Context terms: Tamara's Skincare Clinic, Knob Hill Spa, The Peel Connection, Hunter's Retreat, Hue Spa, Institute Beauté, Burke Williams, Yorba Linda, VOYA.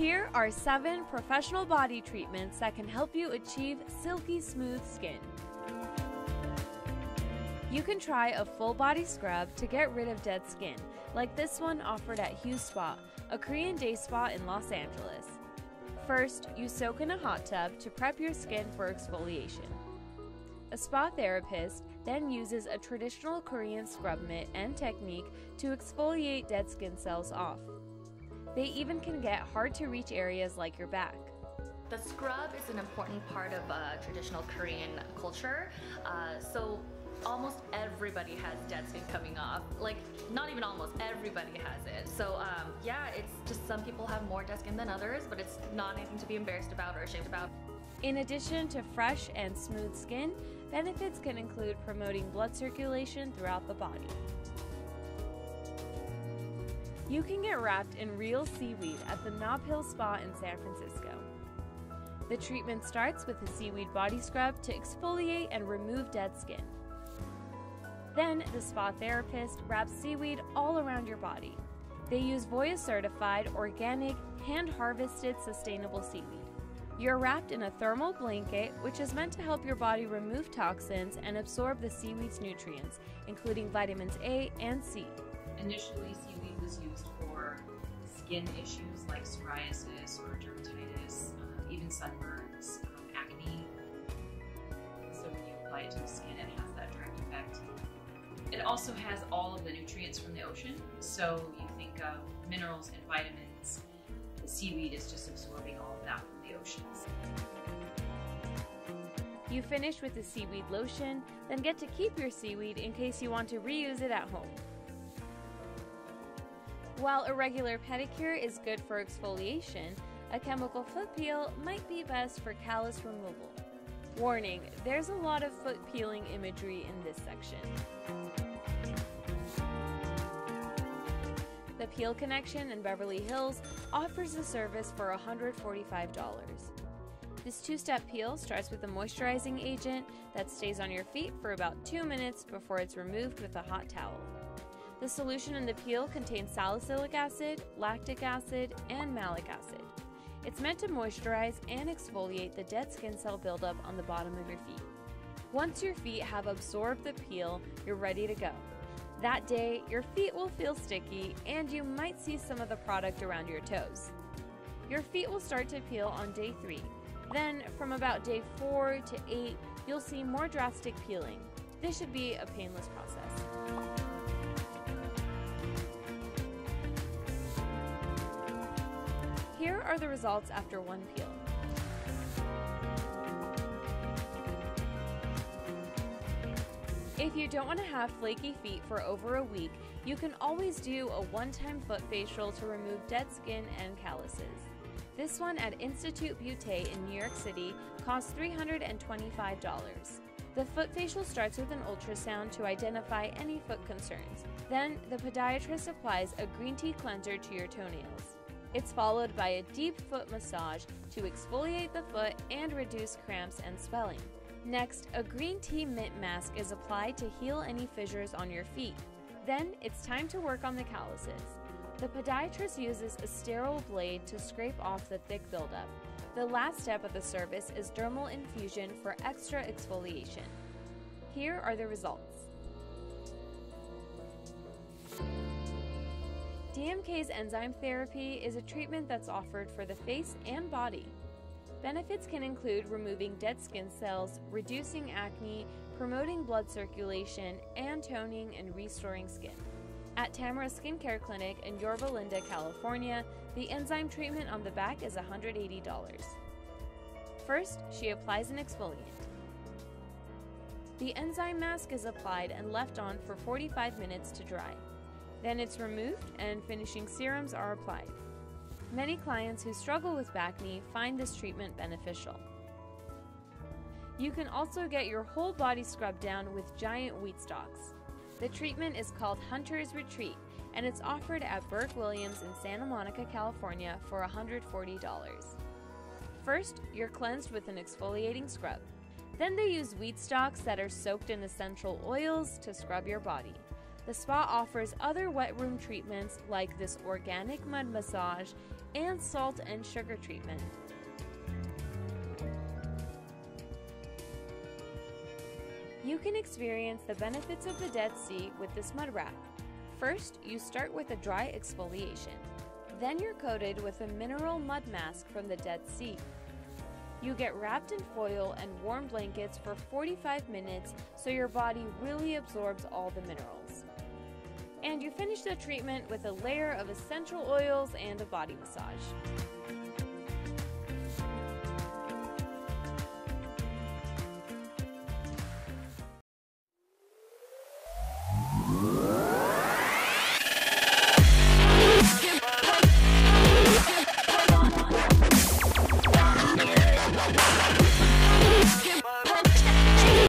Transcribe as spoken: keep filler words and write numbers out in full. Here are seven professional body treatments that can help you achieve silky smooth skin. You can try a full body scrub to get rid of dead skin, like this one offered at Hue Spa, a Korean day spa in Los Angeles. First, you soak in a hot tub to prep your skin for exfoliation. A spa therapist then uses a traditional Korean scrub mitt and technique to exfoliate dead skin cells off. They even can get hard to reach areas like your back. The scrub is an important part of uh, traditional Korean culture. Uh, so. Almost everybody has dead skin coming off. Like, not even almost, everybody has it. So um, yeah, it's just some people have more dead skin than others, but it's not anything to be embarrassed about or ashamed about. In addition to fresh and smooth skin, benefits can include promoting blood circulation throughout the body. You can get wrapped in real seaweed at the Knob Hill Spa in San Francisco. The treatment starts with a seaweed body scrub to exfoliate and remove dead skin. Then, the spa therapist wraps seaweed all around your body. They use VOYA certified, organic, hand-harvested, sustainable seaweed. You're wrapped in a thermal blanket, which is meant to help your body remove toxins and absorb the seaweed's nutrients, including vitamins A and C. Initially, seaweed was used for skin issues like psoriasis or dermatitis, uh, even sunburns, um, acne. So when you apply it to the skin, it has that direct effect. It also has all of the nutrients from the ocean, so you think of minerals and vitamins. The seaweed is just absorbing all of that from the oceans. You finish with the seaweed lotion, then get to keep your seaweed in case you want to reuse it at home. While a regular pedicure is good for exfoliation, a chemical foot peel might be best for callus removal. Warning, there's a lot of foot peeling imagery in this section. The Peel Connection in Beverly Hills offers the service for one hundred forty-five dollars. This two-step peel starts with a moisturizing agent that stays on your feet for about two minutes before it's removed with a hot towel. The solution in the peel contains salicylic acid, lactic acid, and malic acid. It's meant to moisturize and exfoliate the dead skin cell buildup on the bottom of your feet. Once your feet have absorbed the peel, you're ready to go. That day, your feet will feel sticky and you might see some of the product around your toes. Your feet will start to peel on day three. Then, from about day four to eight, you'll see more drastic peeling. This should be a painless process. Here are the results after one peel. If you don't want to have flaky feet for over a week, you can always do a one-time foot facial to remove dead skin and calluses. This one at Institute Beauté in New York City costs three hundred twenty-five dollars. The foot facial starts with an ultrasound to identify any foot concerns. Then, the podiatrist applies a green tea cleanser to your toenails. It's followed by a deep foot massage to exfoliate the foot and reduce cramps and swelling. Next, a green tea mint mask is applied to heal any fissures on your feet. Then, it's time to work on the calluses. The podiatrist uses a sterile blade to scrape off the thick buildup. The last step of the service is dermal infusion for extra exfoliation. Here are the results. D M K's enzyme therapy is a treatment that's offered for the face and body. Benefits can include removing dead skin cells, reducing acne, promoting blood circulation, and toning and restoring skin. At Tamara's Skincare Clinic in Yorba Linda, California, the enzyme treatment on the back is one hundred eighty dollars. First, she applies an exfoliant. The enzyme mask is applied and left on for forty-five minutes to dry. Then it's removed and finishing serums are applied. Many clients who struggle with acne find this treatment beneficial. You can also get your whole body scrubbed down with giant wheat stalks. The treatment is called Hunter's Retreat and it's offered at Burke Williams in Santa Monica, California for one hundred forty dollars. First, you're cleansed with an exfoliating scrub. Then they use wheat stalks that are soaked in essential oils to scrub your body. The spa offers other wet room treatments like this organic mud massage and salt and sugar treatment. You can experience the benefits of the Dead Sea with this mud wrap. First, you start with a dry exfoliation. Then you're coated with a mineral mud mask from the Dead Sea. You get wrapped in foil and warm blankets for forty-five minutes so your body really absorbs all the minerals. And you finish the treatment with a layer of essential oils and a body massage.